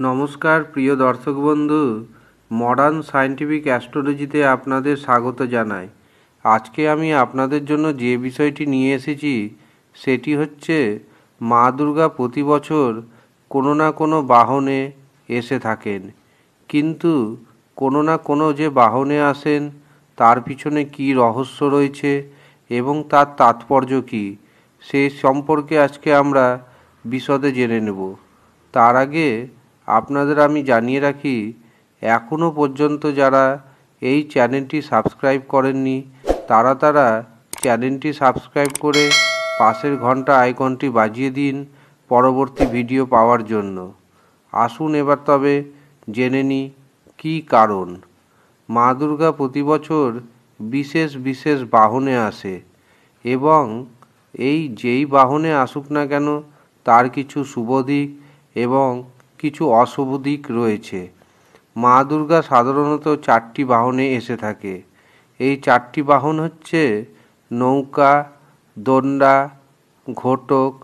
नमस्कार प्रिय दर्शक बंधु मडार्न साइंटिफिक एस्ट्रोलॉजी आपनादेर स्वागत जानाई। आज के आमी आपनादेर जोन्नो जे विषयटी निये एसेछि सेटी होच्छे मा दुर्गा प्रति बछर कोनो ना कोनो वाहने एसे थाकेन, किन्तु कोनो ना कोनो जे वाहने आसेन तार पिछने की रहस्य रयेछे एबं तार तात्पर्य की सेई सम्पर्के आजके आमरा विशदे जेने नेब। तार आगे आपनादेर आमी जानिए राखी एखोनो पर्यन्तो जारा एई चैनलटी सबस्क्राइब करेननि तारा तारा चैनलटी सबस्क्राइब करे पाशेर घंटा आइकनटी बाजिए दिन परबर्ती भिडियो पावार जोन्नो। आसुन एबार तबे जेने नि की कारण मा दुर्गा प्रति बछर विशेष विशेष वाहने आसे एबं एई जेई वाहने आसुक ना केन तार किछु शुभ दिक एबं किछु अशुभ दिक रयेछे। मा दुर्गा साधारणत चारटी वाहने एसे थाके। एई चारटी वाहन हच्छे नौका, दंडा, घोटक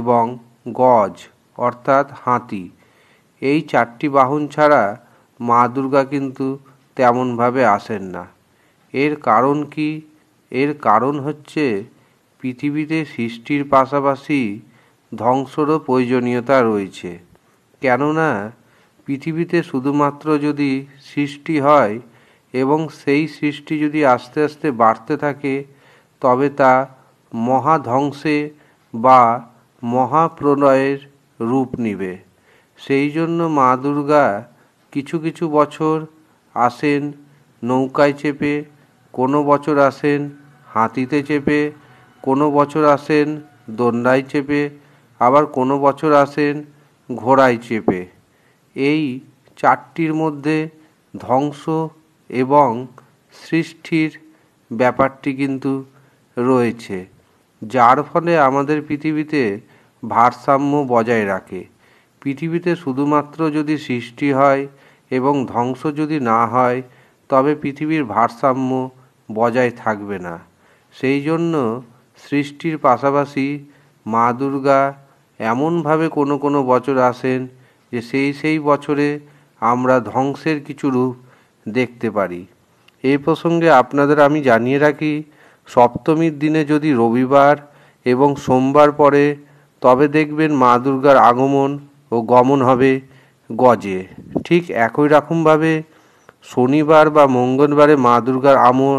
एबं गज अर्थात हाथी। एई चारटी वाहन छाड़ा मा दुर्गा किन्तु तेमन भावे आसेन ना। एर कारण कि? एर कारण हच्छे पृथिवीते सृष्टिर पाशापाशि ध्वंसरो प्रयोजनीयता रयेछे। क्योंकि पृथिवीते शुधुमात्र यदि सृष्टि है एवं सेई सृष्टि यदि आस्ते आस्ते बाढ़ते थाके तबे ता महाध्वंसे बा महाप्रलयेर रूप निबे। सेई जोन्नो मा दुर्गा किछु किछु बछर आसेन नौकाय चेपे, कोनो बछर आसेन हाथीते चेपे, कोनो बछर आसेन दंडाय चेपे, आबार कोनो बछर आसेन घोड़ाय चेपे। এই চারটির মধ্যে ধ্বংস এবং সৃষ্টির ব্যাপারটি কিন্তু রয়েছে, যার ফলে আমাদের পৃথিবীতে ভারসাম্য বজায় রাখে। পৃথিবীতে শুধুমাত্র যদি সৃষ্টি হয় এবং ধ্বংস যদি না হয় তবে পৃথিবীর ভারসাম্য বজায় থাকবে না। সেই জন্য সৃষ্টির পাশাপাশি মা দুর্গা এমনভাবে কোনো কোনো বছর আসেন যে সেই বছরে আমরা ধ্বংসের কিছু রূপ দেখতে পারি। এই প্রসঙ্গে আপনাদের আমি জানিয়ে রাখি সপ্তমীর দিনে যদি রবিবার এবং সোমবার পড়ে তবে দেখবেন মা দুর্গার আগমন ও গমন হবে গজে। ঠিক একই রকমভাবে শনিবার বা মঙ্গলবারে মা দুর্গার আগমন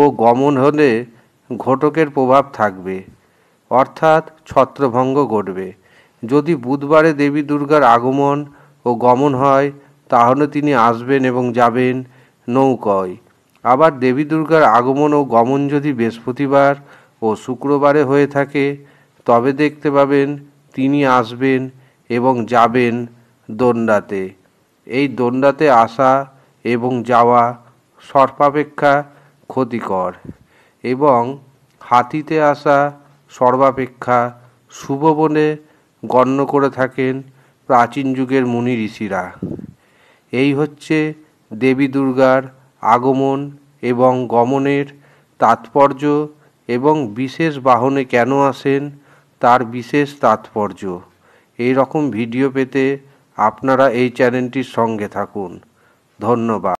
ও গমন হলে ঘটকের প্রভাব থাকবে, অর্থাৎ ছত্রভঙ্গ ঘটবে। যদি বুধবারে দেবী দুর্গার আগমন ও গমন হয় তাহলে তিনি আসবেন এবং যাবেন নৌকায়। আবার দেবী দুর্গার আগমন ও গমন যদি বৃহস্পতিবার ও শুক্রবারে হয়ে থাকে তবে দেখতে পাবেন তিনি আসবেন এবং যাবেন দণ্ডাতে। এই দণ্ডাতে আসা এবং যাওয়া সর্বাপেক্ষা ক্ষতিকর এবং হাতিতে আসা সর্বাপেক্ষা শুভ বলে গণ্য করে থাকেন প্রাচীন যুগের মুনি ঋষিরা। এই হচ্ছে দেবী দুর্গার আগমন এবং গমনের তাৎপর্য এবং বিশেষ বাহনে কেন আসেন তার বিশেষ তাৎপর্য। এই রকম ভিডিও পেতে আপনারা এই চ্যানেলটির সঙ্গে থাকুন। ধন্যবাদ।